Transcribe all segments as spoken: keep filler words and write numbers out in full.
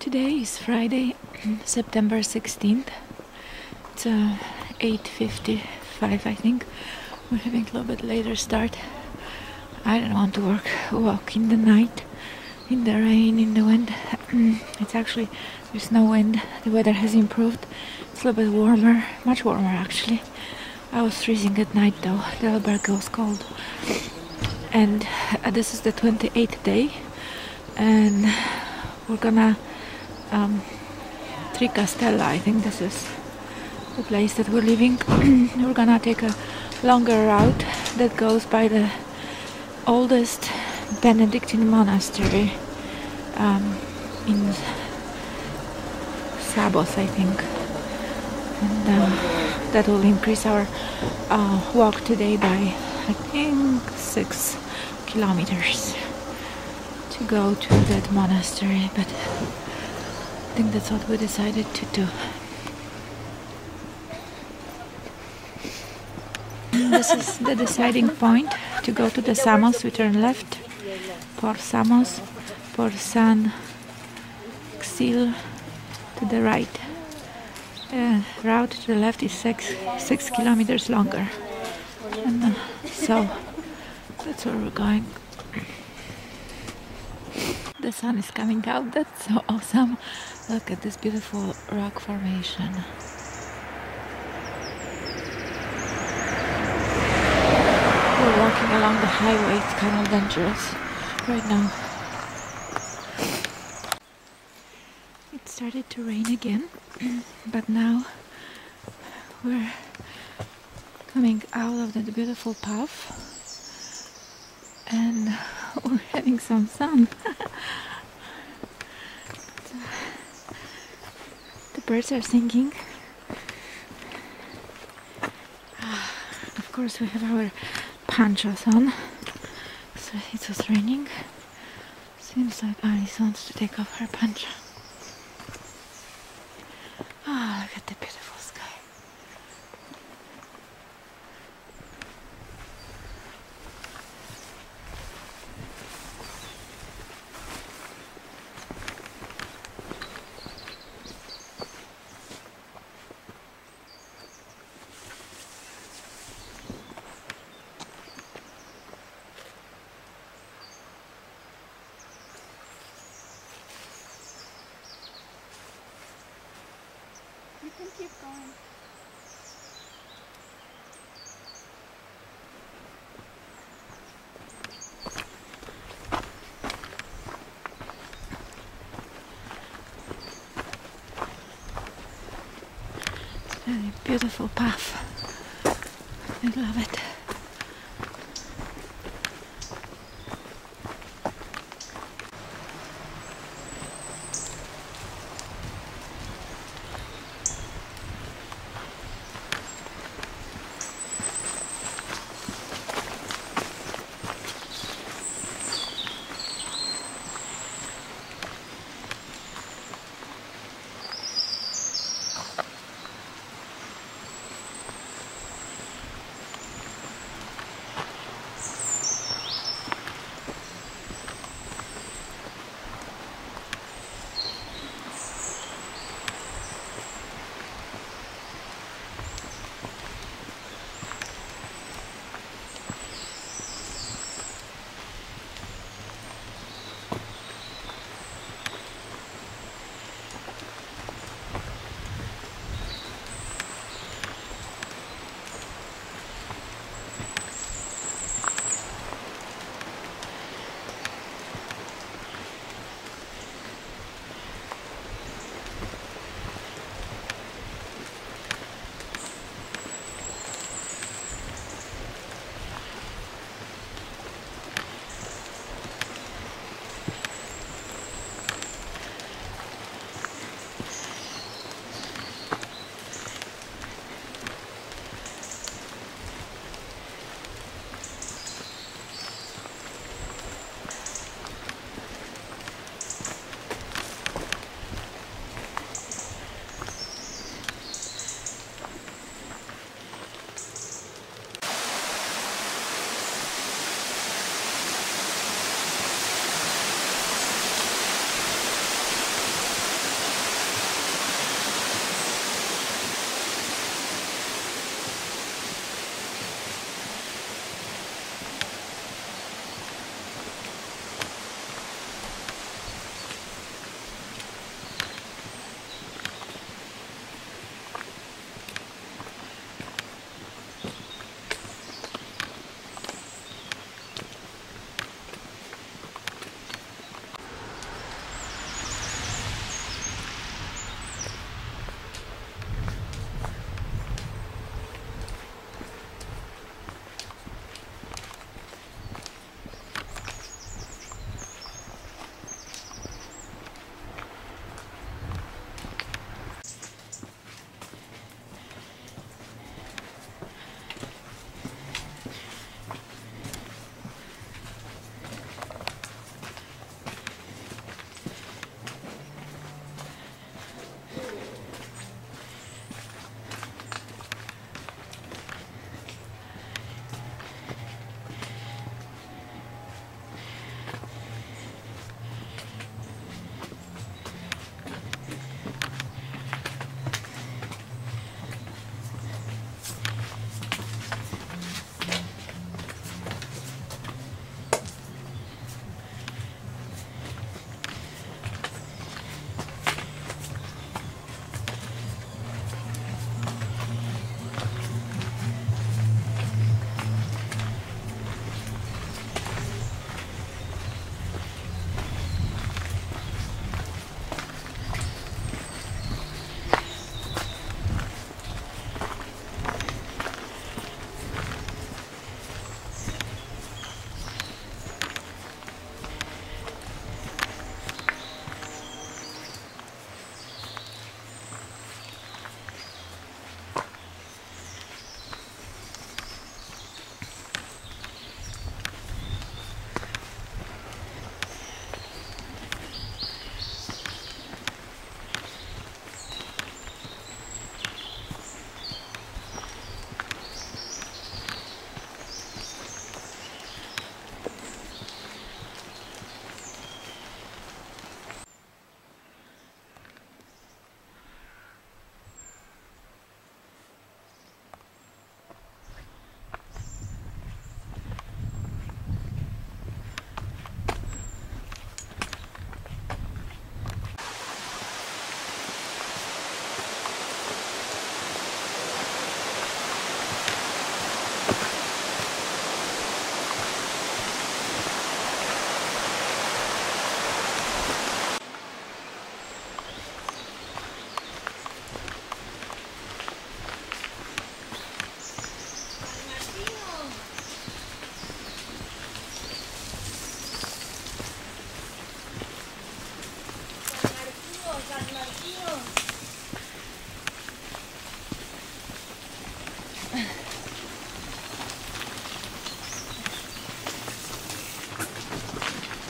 Today is Friday, September sixteenth. It's uh, eight fifty-five, I think. We're having a little bit later start. I don't want to work, walk in the night, in the rain, in the wind. It's actually, there's no wind. The weather has improved. It's a little bit warmer, much warmer actually. I was freezing at night though. The albergue goes cold. And uh, this is the twenty-eighth day, and we're gonna um, Tricastella. I think this is the place that we're leaving. We're gonna take a longer route that goes by the oldest Benedictine monastery um, in Sabos, I think, and um, that will increase our uh, walk today by, I think, six kilometers to go to that monastery, but I think that's what we decided to do. This is the deciding point to go to the Samos. We turn left, por Samos, por San Xil to the right. The uh, route to the left is six, six kilometers longer. And uh, so that's where we're going. The sun is coming out. That's so awesome. Look at this beautiful rock formation. We're walking along the highway. It's kind of dangerous right now. It started to rain again, but now we're coming out of that beautiful path, and we're having some sun. The birds are singing. Of course, we have our ponchos on, so it was raining. Seems like Alice wants to take off her poncho. Ah, oh, look at the beautiful. You can keep going. It's a very beautiful path. I love it.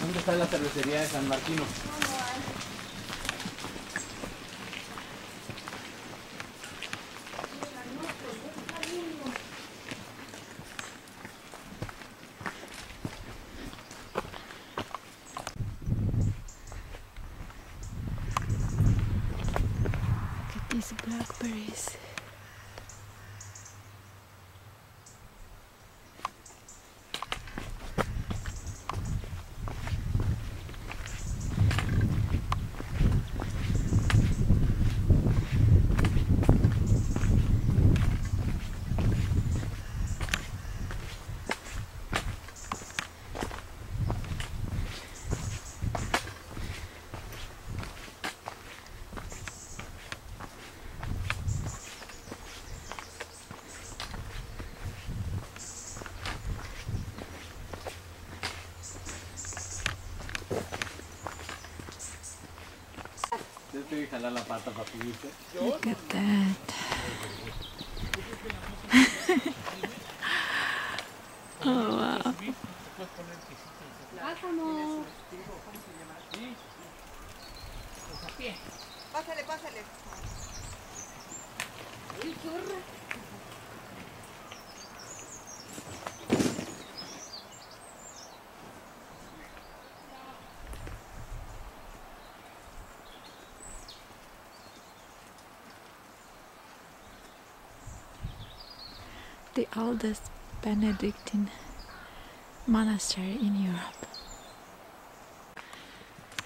enfrente está la cervecería de San Martino. Look at that. Oh, wow. Pásale, pásale. The oldest Benedictine monastery in Europe.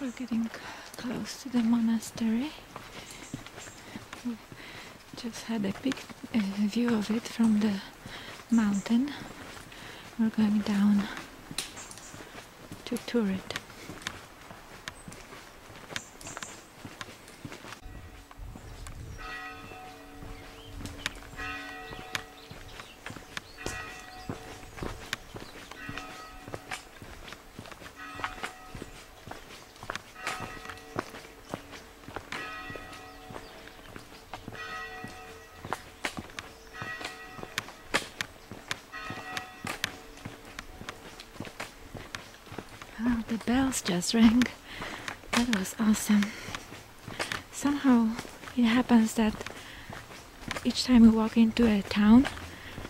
We're getting close to the monastery. We just had a big uh, view of it from the mountain. We're going down to tour it. The bells just rang. That was awesome. Somehow it happens that each time we walk into a town,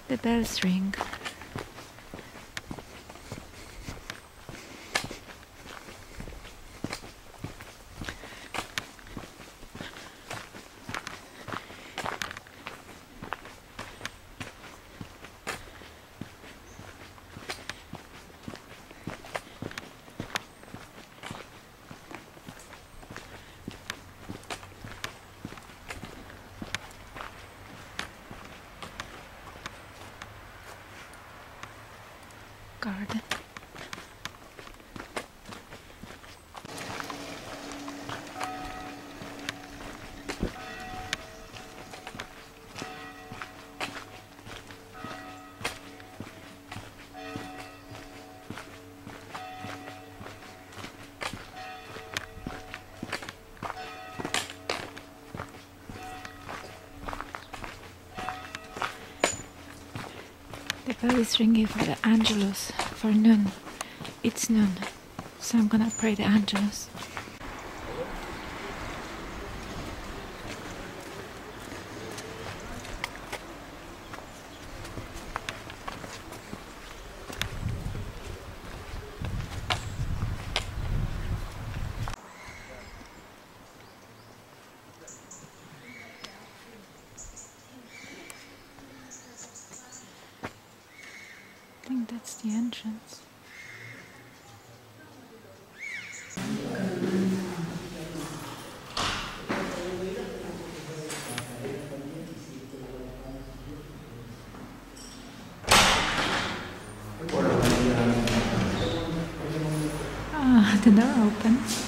the bells ring. Garden. The bell is ringing for the Angelus, for noon. It's noon, so I'm gonna pray the Angelus. That's the entrance. Ah, the door opens.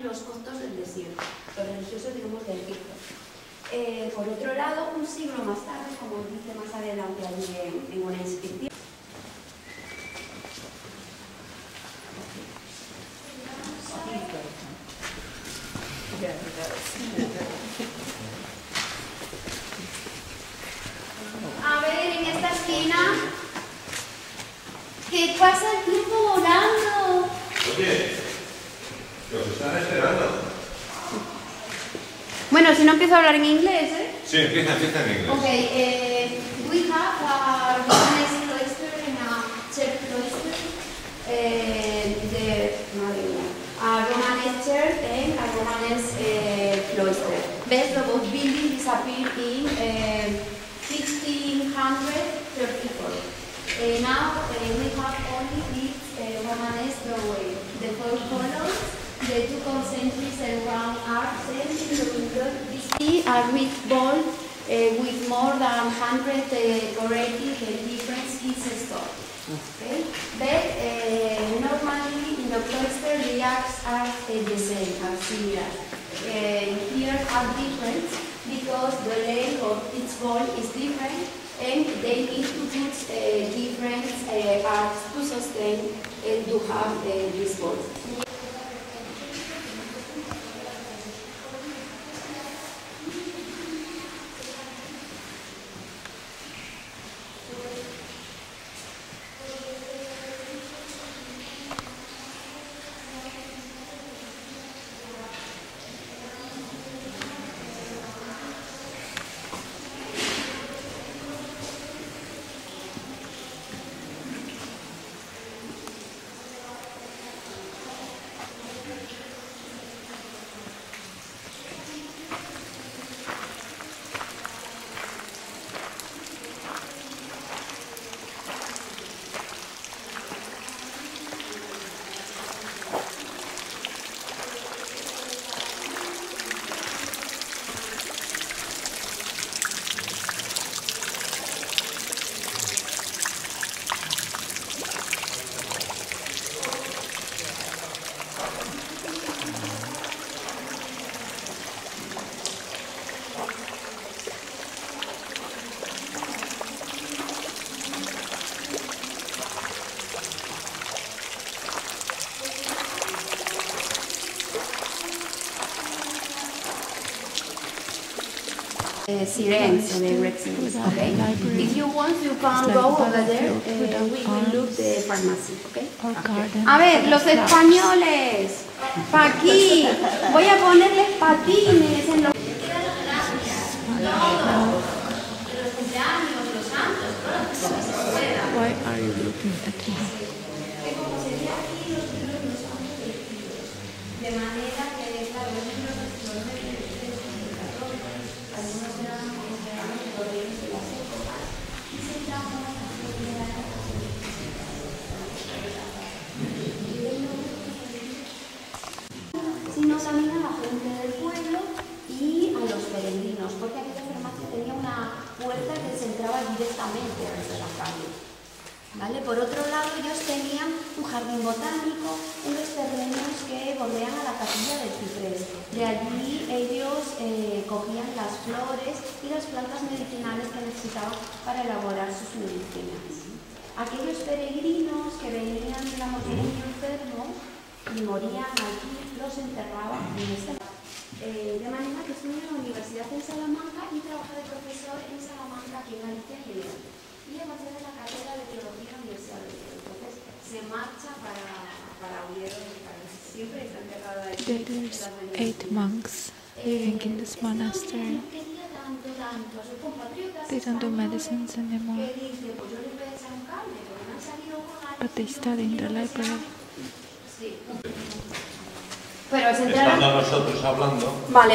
Los costos del desierto, los religiosos, digamos, de Egipto. Eh, por otro lado, un siglo más tarde, como dice más adelante allí en, en una inscripción. A ver, en esta esquina. ¿Qué pasa el tiempo volando? Oye, que os están esperando. Bueno, si no empiezo a hablar en inglés, ¿eh? Sí, empieza, empieza en inglés. Ok, eh, we have a Romanesque cloister and a church cloister. Eh, the, madre mía, a Romanesque church and a Romanesque eh, cloister. Best of both buildings disappeared in eh, sixteen thirty-four. Eh, now eh, we have only this eh, Romanesque doorway. The four columns, the two concentric and round arcs, are with bold uh, with more than one hundred decorative uh, uh, different pieces stock. Okay? But uh, normally in the cloister the arcs are uh, the same as here. Uh, here are different because the length of each ball is different and they need to put uh, different uh, arcs to sustain and to have uh, these balls. Uh, Sirenes and everything. Okay. If you want, you can go over there. Uh, we will look the pharmacy. Okay. Okay. A ver, los españoles. Pa aquí. Voy a ponerles patines en los. Why are you looking at him? De manera que sino también a la gente del pueblo y a los peregrinos, porque aquella farmacia tenía una puerta que se entraba directamente desde la calle. ¿Vale? Por otro lado, ellos tenían un jardín botánico, unos terrenos que bordean a la capilla del ciprés. De allí ellos eh, cogían las flores y las plantas medicinales que necesitaban para elaborar sus medicinas. Aquellos peregrinos que venían de la montaña enfermos y morían aquí, los enterraban en esta. Eh, de manera que estudió en la Universidad en Salamanca y trabaja de profesor en Salamanca, aquí en Galicia y León. Y además de la carrera de Teología en la Universidad de León. Entonces se marcha para, para Oviedo, siempre está enterrado ahí. There's eight monks living in this monastery. They don't do medicines anymore. But they study in the library. Pero se enteran... Estando nosotros hablando... Vale.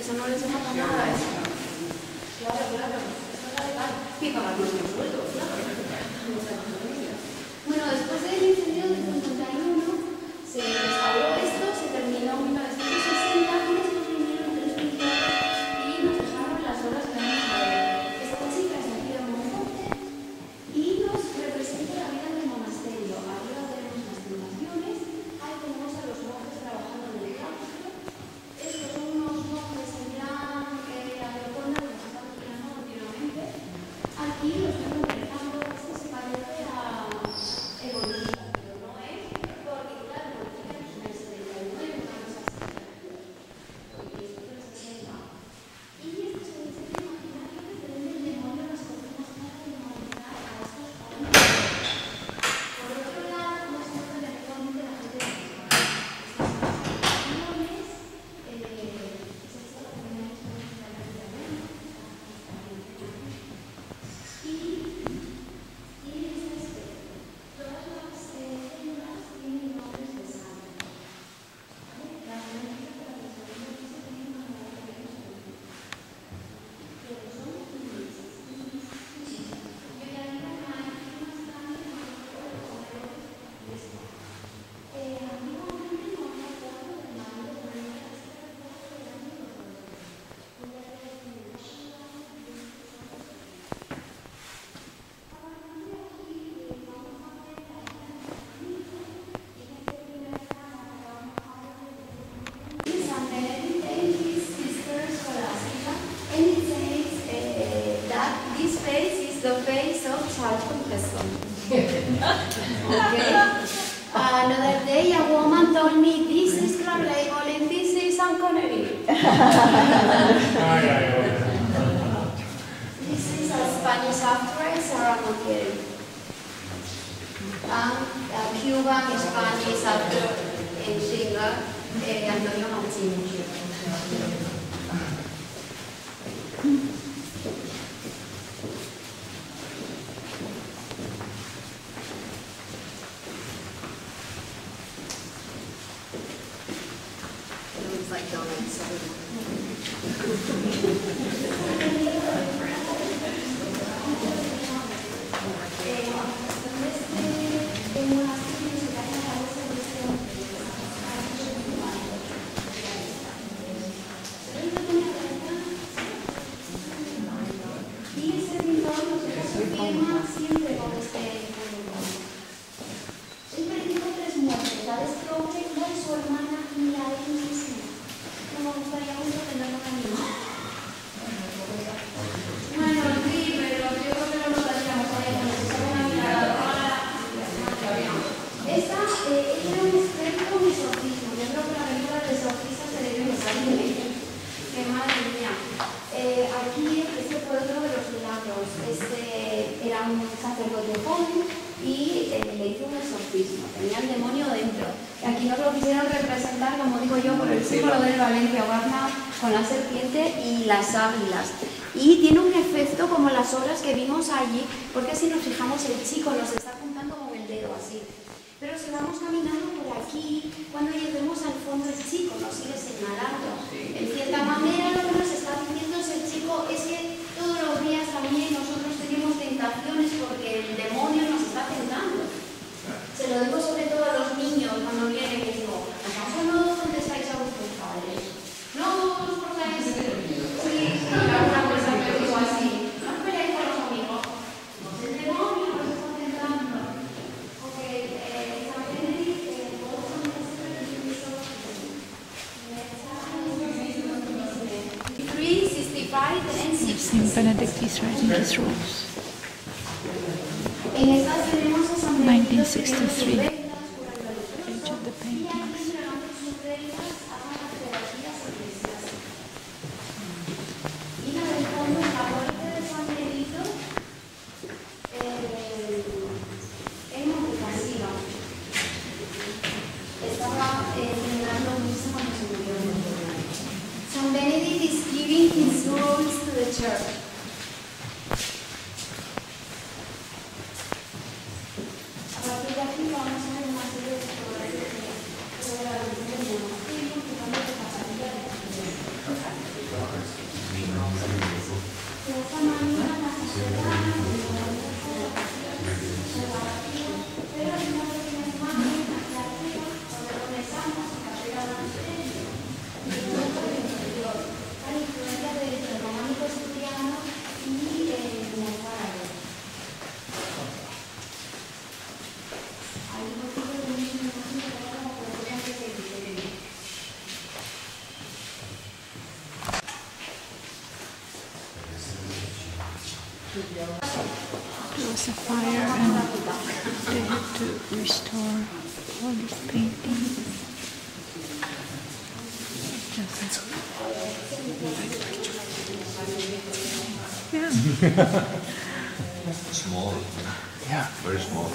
Eso no les deja nada, eso. Claro, claro. que pagar más un sueldo, claro. Bueno, después del incendio del cincuenta y uno, se restauró esto, se terminó en mil novecientos sesenta y después vinieron tres pinturas y nos dejaron las obras que vamos a ver. Esta chica es nacida en Monforte y nos representa la vida del monasterio. Arriba tenemos las tentaciones, ahí tenemos a los monjes trabajando en el campo. Estos son unos monjes en gran eh, aeroconda que nos están mirando continuamente. Aquí los tenemos realizando, esto se parece a evolución. Benedict is writing his rules. nineteen sixty-three. Page of the paintings. Saint Benedict is giving his rules to the church. A partir de aquí vamos a ver una serie de problemas de la religión del monasterio. There was a fire and they had to restore all these paintings. Just yeah. Small. Yeah. Very small.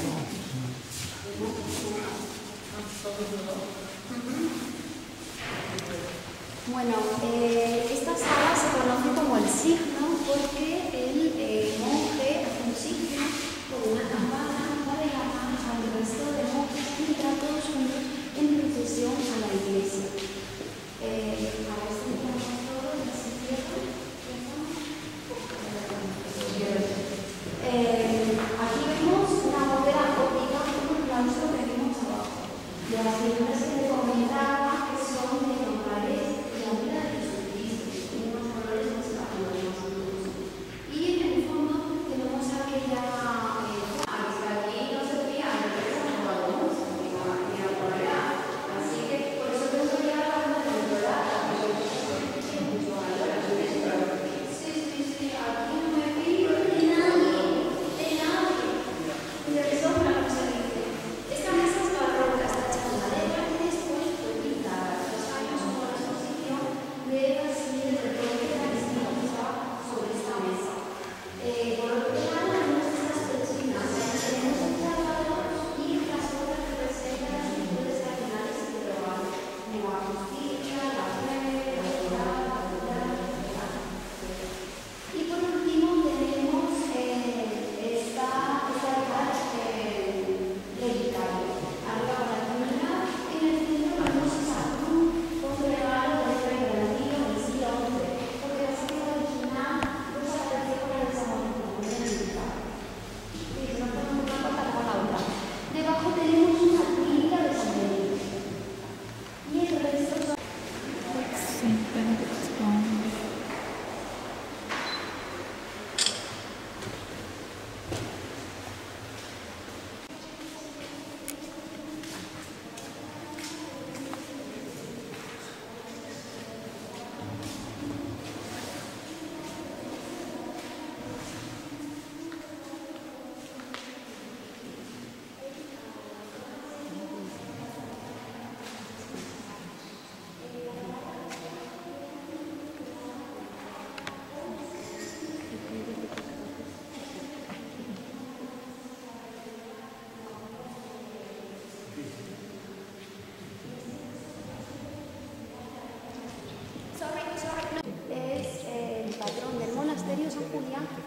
Bueno, eh, esta sala se conoce como el signo porque el eh, monje hace un signo con una campana para dejar al resto de monjes que entran todos juntos en procesión a la iglesia. Eh, para este eh, aquí vemos una bóveda gótica con un claustro que vemos abajo. Y a las figuras que te comentaba que son de nombres.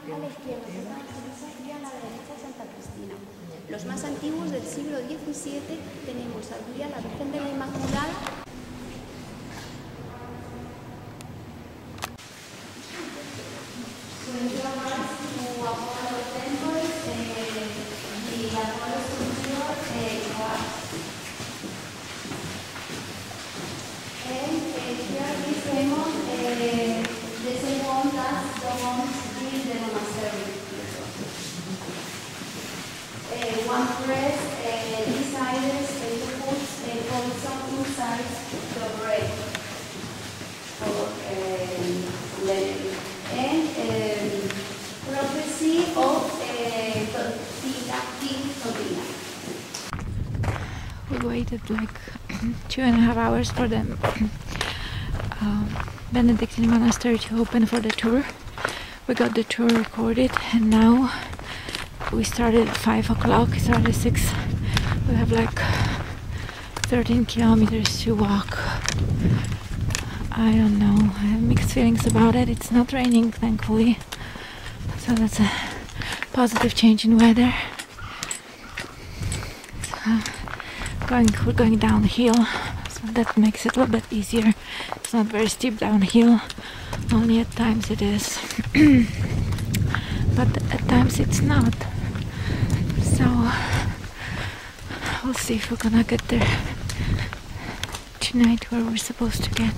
A la izquierda Santa Teresa y a la derecha Santa Cristina. Los más antiguos del siglo diecisiete tenemos aquí a la Virgen de la Inmaculada. Like two and a half hours for the uh, Benedictine monastery to open for the tour. We got the tour recorded and now we started at five o'clock, it's already six. We have like thirteen kilometers to walk. I don't know, I have mixed feelings about it. It's not raining, thankfully, so that's a positive change in weather. So, Going, we're going downhill, so that makes it a little bit easier. It's not very steep downhill, only at times it is, but at times it's not. So we'll see if we're gonna get there tonight where we're supposed to get.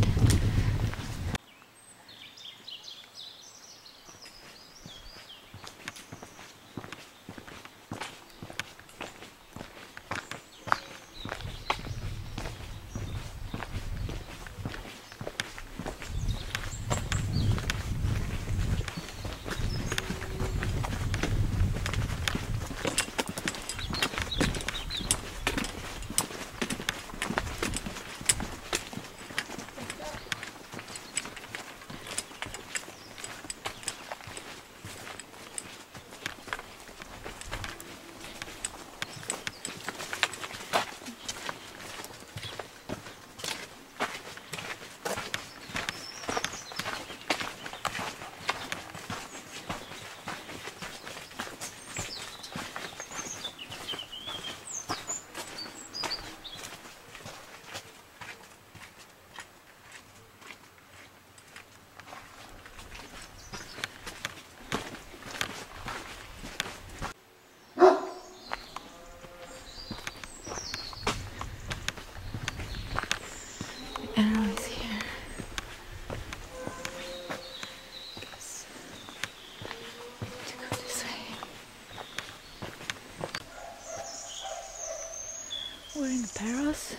We're in Paros.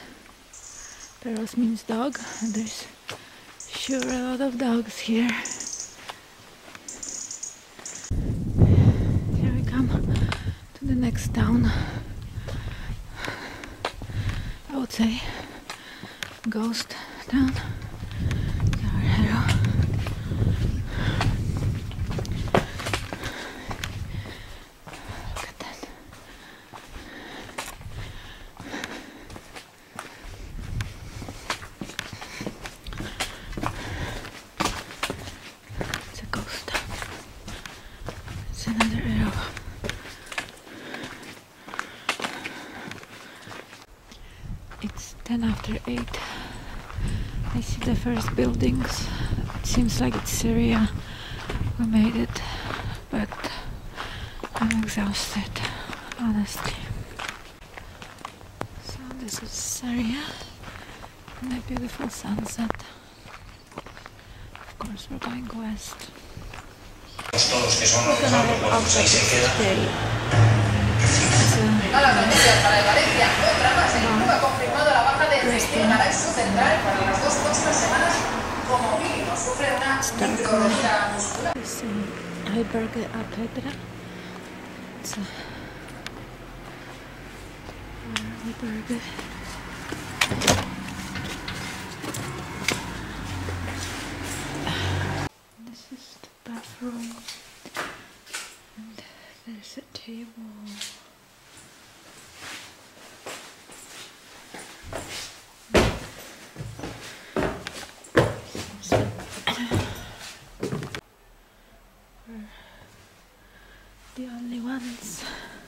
Paros means dog, and there's sure a lot of dogs here. Here we come to the next town. I would say ghost town. ten after eight, I see the first buildings. It seems like it's Sarria. We made it, but I'm exhausted, honestly. So this is Sarria and a beautiful sunset. Of course we're going west. It's in Albergue a Pedra. It's a albergue. This is the bathroom, and there's a table. The only ones.